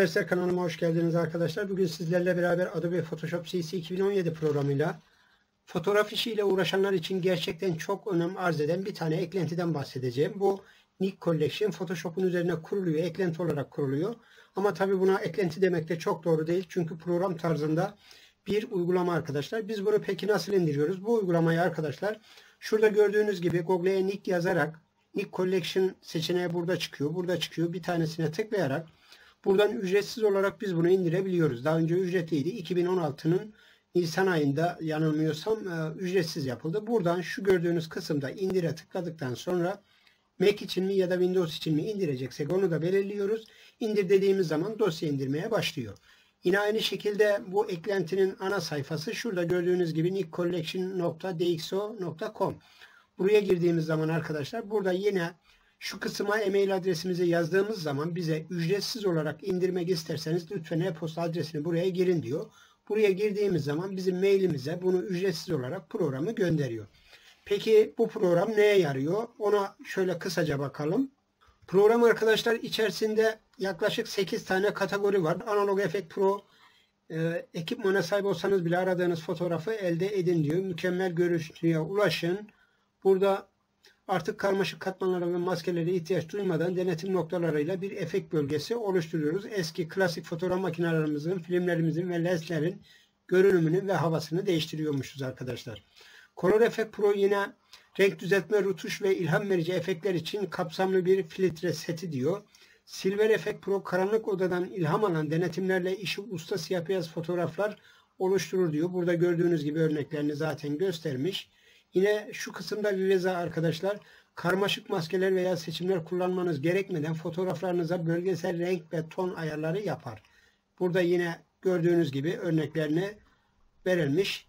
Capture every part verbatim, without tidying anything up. Dersler kanalıma hoş geldiniz arkadaşlar. Bugün sizlerle beraber Adobe Photoshop C C iki bin on yedi programıyla fotoğraf işiyle uğraşanlar için gerçekten çok önem arz eden bir tane eklentiden bahsedeceğim. Bu Nik Collection Photoshop'un üzerine kuruluyor, eklenti olarak kuruluyor. Ama tabi buna eklenti demek de çok doğru değil. Çünkü program tarzında bir uygulama arkadaşlar. Biz bunu peki nasıl indiriyoruz? Bu uygulamayı arkadaşlar şurada gördüğünüz gibi Google'ye Nik yazarak Nik Collection seçeneği burada çıkıyor. Burada çıkıyor. Bir tanesine tıklayarak buradan ücretsiz olarak biz bunu indirebiliyoruz. Daha önce ücretliydi. iki bin on altının Nisan ayında yanılmıyorsam ücretsiz yapıldı. Buradan şu gördüğünüz kısımda indire tıkladıktan sonra Mac için mi ya da Windows için mi indireceksek onu da belirliyoruz. İndir dediğimiz zaman dosya indirmeye başlıyor. Yine aynı şekilde bu eklentinin ana sayfası şurada gördüğünüz gibi nik collection nokta d x o nokta com. Buraya girdiğimiz zaman arkadaşlar burada yine şu kısma e-mail adresimizi yazdığımız zaman bize ücretsiz olarak indirmek isterseniz lütfen e-posta adresini buraya girin diyor. Buraya girdiğimiz zaman bizim mailimize bunu ücretsiz olarak programı gönderiyor. Peki bu program neye yarıyor? Ona şöyle kısaca bakalım. Program arkadaşlar içerisinde yaklaşık sekiz tane kategori var. Analog Efex Pro e, ekipmana sahip olsanız bile aradığınız fotoğrafı elde edin diyor. Mükemmel görüntüye ulaşın. Burada artık karmaşık katmanlara ve maskelere ihtiyaç duymadan denetim noktalarıyla bir efekt bölgesi oluşturuyoruz. Eski klasik fotoğraf makinelerimizin, filmlerimizin ve lenslerin görünümünü ve havasını değiştiriyormuşuz arkadaşlar. Color Efex Pro yine renk düzeltme, rutuş ve ilham verici efektler için kapsamlı bir filtre seti diyor. Silver Efex Pro karanlık odadan ilham alan denetimlerle işi usta siyah beyaz fotoğraflar oluşturur diyor. Burada gördüğünüz gibi örneklerini zaten göstermiş. Yine şu kısımda Viveza arkadaşlar karmaşık maskeler veya seçimler kullanmanız gerekmeden fotoğraflarınıza bölgesel renk ve ton ayarları yapar. Burada yine gördüğünüz gibi örneklerini verilmiş.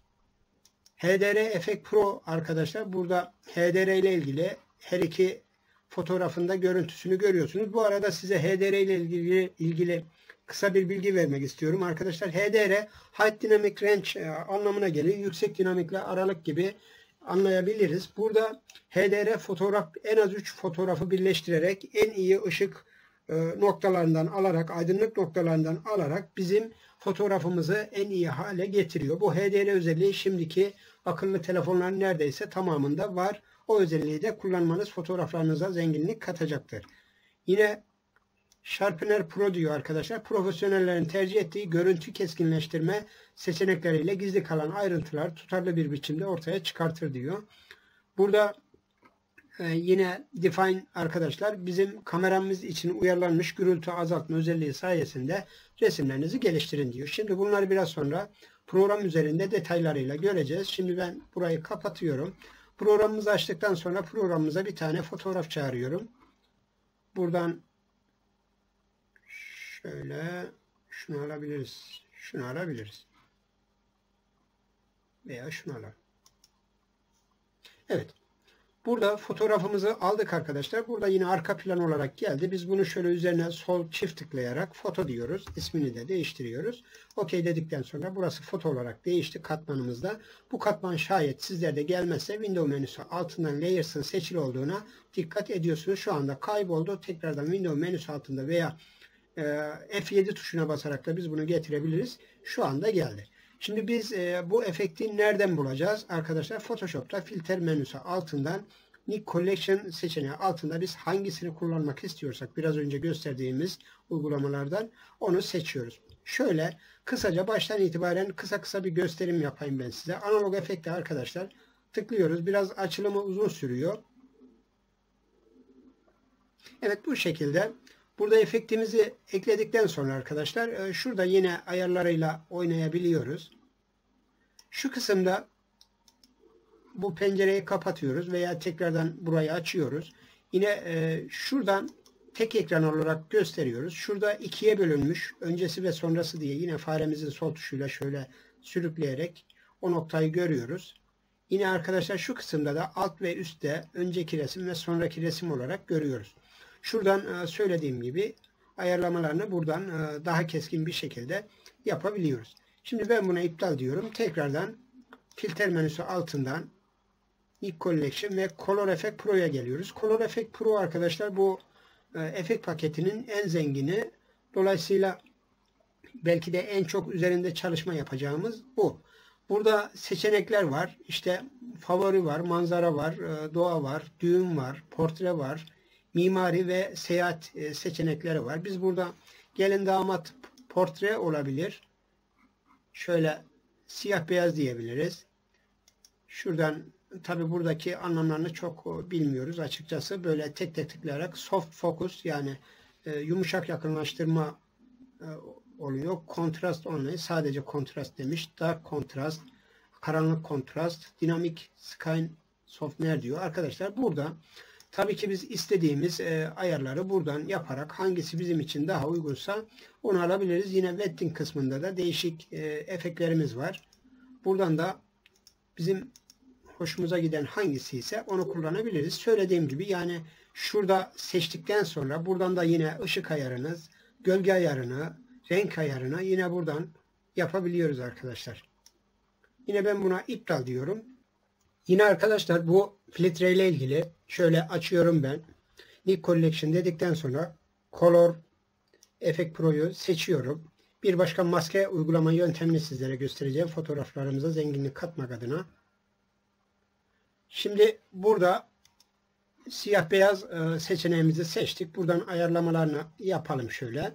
H D R Efex Pro arkadaşlar burada H D R ile ilgili her iki fotoğrafında görüntüsünü görüyorsunuz. Bu arada size H D R ile ilgili, ilgili kısa bir bilgi vermek istiyorum. Arkadaşlar H D R Height Dynamic Range anlamına gelir. Yüksek dinamikle aralık gibi anlayabiliriz. Burada H D R fotoğraf en az üç fotoğrafı birleştirerek en iyi ışık noktalarından alarak, aydınlık noktalarından alarak bizim fotoğrafımızı en iyi hale getiriyor. Bu H D R özelliği şimdiki akıllı telefonların neredeyse tamamında var. O özelliği de kullanmanız fotoğraflarınıza zenginlik katacaktır. Yine Sharpener Pro diyor arkadaşlar. Profesyonellerin tercih ettiği görüntü keskinleştirme seçenekleriyle gizli kalan ayrıntılar tutarlı bir biçimde ortaya çıkartır diyor. Burada e, yine Define arkadaşlar bizim kameramız için uyarlanmış gürültü azaltma özelliği sayesinde resimlerinizi geliştirin diyor. Şimdi bunları biraz sonra program üzerinde detaylarıyla göreceğiz. Şimdi ben burayı kapatıyorum. Programımızı açtıktan sonra programımıza bir tane fotoğraf çağırıyorum. Buradan şöyle şunu alabiliriz. Şunu alabiliriz. Veya şunu alalım. Evet. Burada fotoğrafımızı aldık arkadaşlar. Burada yine arka plan olarak geldi. Biz bunu şöyle üzerine sol çift tıklayarak foto diyoruz. İsmini de değiştiriyoruz. Okey dedikten sonra burası foto olarak değişti katmanımızda. Bu katman şayet sizlerde gelmezse Window menüsü altından Layers'ın seçili olduğuna dikkat ediyorsunuz. Şu anda kayboldu. Tekrardan Window menüsü altında veya F yedi tuşuna basarak da biz bunu getirebiliriz. Şu anda geldi. Şimdi biz bu efekti nereden bulacağız? Arkadaşlar Photoshop'ta filtre menüsü altından Nik Collection seçeneği altında biz hangisini kullanmak istiyorsak biraz önce gösterdiğimiz uygulamalardan onu seçiyoruz. Şöyle kısaca baştan itibaren kısa kısa bir gösterim yapayım ben size. Analog efekte arkadaşlar tıklıyoruz. Biraz açılımı uzun sürüyor. Evet bu şekilde. Burada efektimizi ekledikten sonra arkadaşlar şurada yine ayarlarıyla oynayabiliyoruz. Şu kısımda bu pencereyi kapatıyoruz veya tekrardan burayı açıyoruz. Yine şuradan tek ekran olarak gösteriyoruz. Şurada ikiye bölünmüş öncesi ve sonrası diye yine faremizin sol tuşuyla şöyle sürükleyerek o noktayı görüyoruz. Yine arkadaşlar şu kısımda da alt ve üstte önceki resim ve sonraki resim olarak görüyoruz. Şuradan söylediğim gibi ayarlamalarını buradan daha keskin bir şekilde yapabiliyoruz. Şimdi ben buna iptal diyorum. Tekrardan filtre menüsü altından Nik Collection ve Color Efex Pro'ya geliyoruz. Color Efex Pro arkadaşlar bu efekt paketinin en zengini. Dolayısıyla belki de en çok üzerinde çalışma yapacağımız bu. Burada seçenekler var. İşte favori var, manzara var, doğa var, düğün var, portre var, mimari ve seyahat seçenekleri var. Biz burada gelin damat portre olabilir. Şöyle siyah beyaz diyebiliriz. Şuradan tabi buradaki anlamlarını çok bilmiyoruz açıkçası. Böyle tek tek tıklayarak soft focus, yani yumuşak yakınlaştırma oluyor. Kontrast only, sadece kontrast demiş. Dark kontrast, karanlık kontrast, dinamik sky softener diyor. Arkadaşlar burada tabii ki biz istediğimiz e, ayarları buradan yaparak hangisi bizim için daha uygunsa onu alabiliriz. Yine wetting kısmında da değişik e, efektlerimiz var. Buradan da bizim hoşumuza giden hangisi ise onu kullanabiliriz. Söylediğim gibi yani şurada seçtikten sonra buradan da yine ışık ayarınız, gölge ayarını, renk ayarını yine buradan yapabiliyoruz arkadaşlar. Yine ben buna iptal diyorum. Yine arkadaşlar bu filtre ile ilgili şöyle açıyorum ben. Nik Collection dedikten sonra Color Efex Pro'yu seçiyorum. Bir başka maske uygulama yöntemini sizlere göstereceğim. Fotoğraflarımıza zenginlik katmak adına. Şimdi burada siyah beyaz seçeneğimizi seçtik. Buradan ayarlamalarını yapalım şöyle.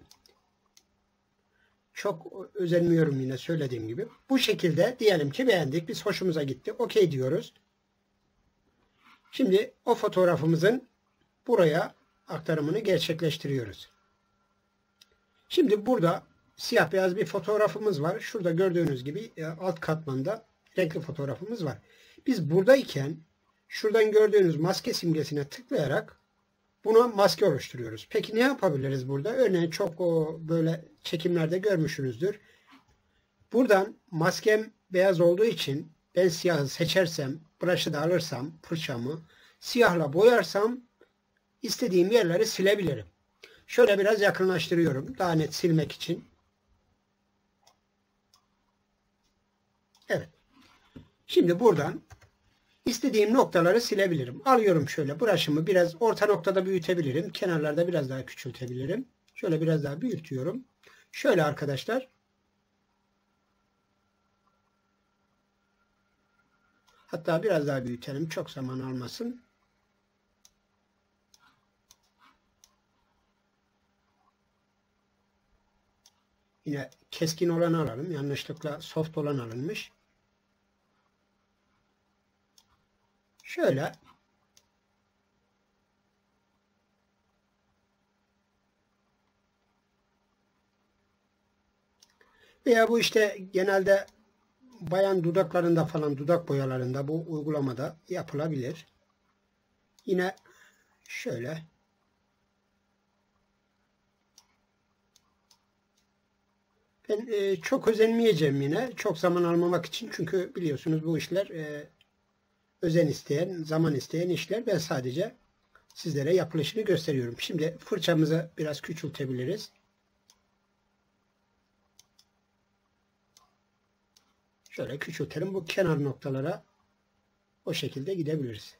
Çok özenmiyorum yine söylediğim gibi. Bu şekilde diyelim ki beğendik. Biz hoşumuza gitti. Okey diyoruz. Şimdi o fotoğrafımızın buraya aktarımını gerçekleştiriyoruz. Şimdi burada siyah beyaz bir fotoğrafımız var. Şurada gördüğünüz gibi alt katmanda renkli fotoğrafımız var. Biz buradayken şuradan gördüğünüz maske simgesine tıklayarak buna maske oluşturuyoruz. Peki ne yapabiliriz burada? Örneğin çok o böyle çekimlerde görmüşsünüzdür. Buradan maskem beyaz olduğu için ben siyahı seçersem, brush'ı da alırsam, fırçamı siyahla boyarsam istediğim yerleri silebilirim. Şöyle biraz yakınlaştırıyorum daha net silmek için. Evet. Şimdi buradan İstediğim noktaları silebilirim. Alıyorum şöyle brush'ımı, biraz orta noktada büyütebilirim. Kenarlarda biraz daha küçültebilirim. Şöyle biraz daha büyütüyorum. Şöyle arkadaşlar. Hatta biraz daha büyütelim. Çok zaman almasın. Yine keskin olanı alalım. Yanlışlıkla soft olan alınmış. Şöyle veya bu işte genelde bayan dudaklarında falan, dudak boyalarında bu uygulamada yapılabilir. Yine şöyle ben e, çok özenmeyeceğim yine, çok zaman almamak için, çünkü biliyorsunuz bu işler e, özen isteyen, zaman isteyen işler. Ben sadece sizlere yapılışını gösteriyorum. Şimdi fırçamızı biraz küçültebiliriz. Şöyle küçültelim. Bu kenar noktalara o şekilde gidebiliriz.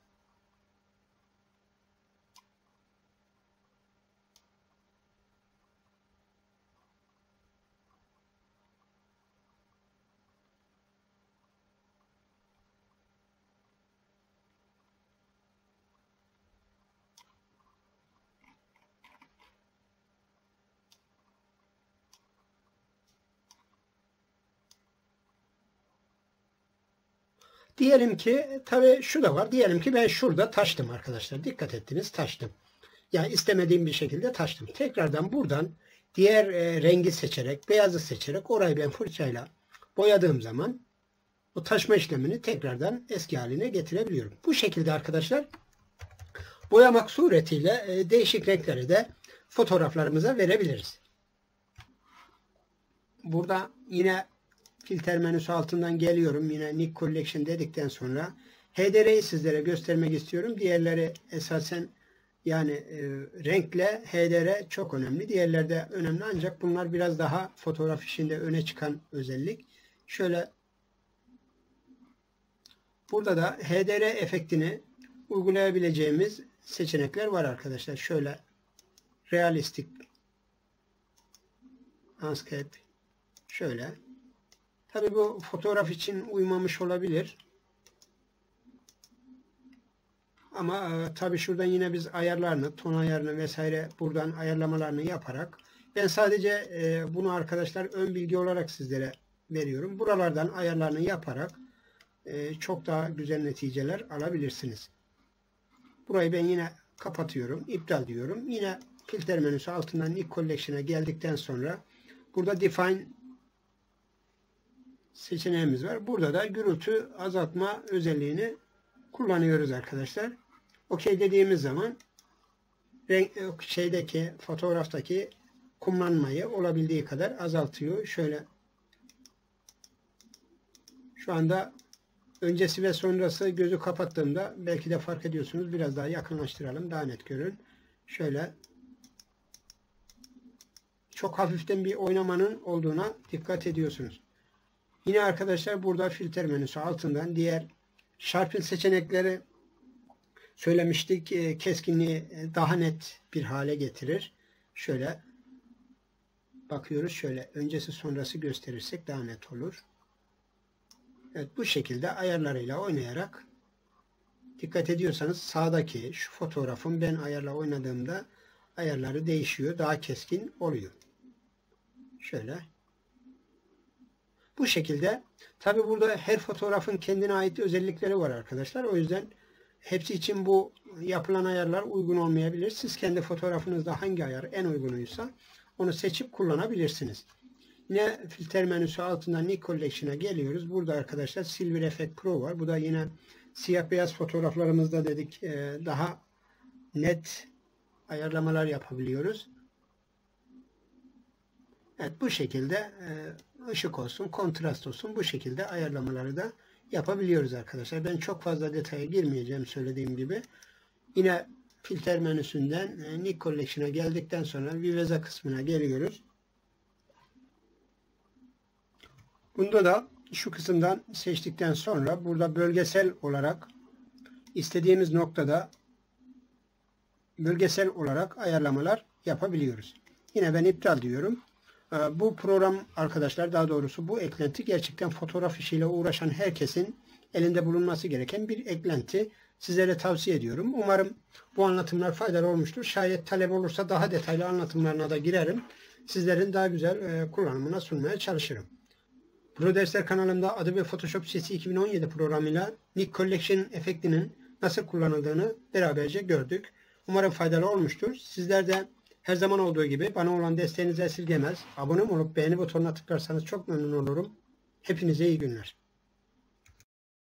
Diyelim ki tabii şu da var. Diyelim ki ben şurada taştım arkadaşlar. Dikkat ettiniz, taştım. Yani istemediğim bir şekilde taştım. Tekrardan buradan diğer e, rengi seçerek, beyazı seçerek orayı ben fırçayla boyadığım zaman o taşma işlemini tekrardan eski haline getirebiliyorum. Bu şekilde arkadaşlar boyamak suretiyle e, değişik renkleri de fotoğraflarımıza verebiliriz. Burada yine filtre menüsü altından geliyorum. Yine Nik Collection dedikten sonra H D R'yi sizlere göstermek istiyorum. Diğerleri esasen yani e, renkle H D R çok önemli. Diğerleri de önemli ancak bunlar biraz daha fotoğraf işinde öne çıkan özellik. Şöyle burada da H D R efektini uygulayabileceğimiz seçenekler var arkadaşlar. Şöyle realistik landscape Şöyle. Tabii bu fotoğraf için uymamış olabilir. Ama tabii şuradan yine biz ayarlarını, ton ayarını vesaire buradan ayarlamalarını yaparak, ben sadece bunu arkadaşlar ön bilgi olarak sizlere veriyorum. Buralardan ayarlarını yaparak çok daha güzel neticeler alabilirsiniz. Burayı ben yine kapatıyorum. İptal diyorum. Yine filtre menüsü altından Nik Collection'a geldikten sonra burada Define seçeneğimiz var. Burada da gürültü azaltma özelliğini kullanıyoruz arkadaşlar. OK dediğimiz zaman renk, şeydeki fotoğraftaki kumlanmayı olabildiği kadar azaltıyor. Şöyle şu anda öncesi ve sonrası gözü kapattığımda belki de fark ediyorsunuz. Biraz daha yakınlaştıralım. Daha net görün. Şöyle çok hafiften bir oynamanın olduğuna dikkat ediyorsunuz. Yine arkadaşlar burada filtre menüsü altından diğer Sharpen seçenekleri söylemiştik. Keskinliği daha net bir hale getirir. Şöyle bakıyoruz. Şöyle öncesi sonrası gösterirsek daha net olur. Evet, bu şekilde ayarlarıyla oynayarak dikkat ediyorsanız sağdaki şu fotoğrafın ben ayarla oynadığımda ayarları değişiyor. Daha keskin oluyor. Şöyle. Bu şekilde. Tabi burada her fotoğrafın kendine ait özellikleri var arkadaşlar. O yüzden hepsi için bu yapılan ayarlar uygun olmayabilir. Siz kendi fotoğrafınızda hangi ayar en uygunuysa onu seçip kullanabilirsiniz. Yine filtre menüsü altından Nik Collection'a geliyoruz. Burada arkadaşlar Silver Efex Pro var. Bu da yine siyah beyaz fotoğraflarımızda dedik daha net ayarlamalar yapabiliyoruz. Evet, bu şekilde ışık olsun, kontrast olsun, bu şekilde ayarlamaları da yapabiliyoruz arkadaşlar. Ben çok fazla detaya girmeyeceğim söylediğim gibi. Yine filtre menüsünden Nik Collection'a geldikten sonra Viveza kısmına geliyoruz. Bunda da şu kısımdan seçtikten sonra burada bölgesel olarak istediğimiz noktada bölgesel olarak ayarlamalar yapabiliyoruz. Yine ben iptal diyorum. Bu program arkadaşlar, daha doğrusu bu eklenti gerçekten fotoğraf işiyle uğraşan herkesin elinde bulunması gereken bir eklenti. Sizlere tavsiye ediyorum. Umarım bu anlatımlar faydalı olmuştur. Şayet talep olursa daha detaylı anlatımlarına da girerim. Sizlerin daha güzel kullanımına sunmaya çalışırım. Pro dersler kanalımda Adobe Photoshop C C iki bin on yedi programıyla Nik Collection efektinin nasıl kullanıldığını beraberce gördük. Umarım faydalı olmuştur. Sizler de her zaman olduğu gibi bana olan desteğinizi esirgemez. Abone olup beğeni butonuna tıklarsanız çok memnun olurum. Hepinize iyi günler.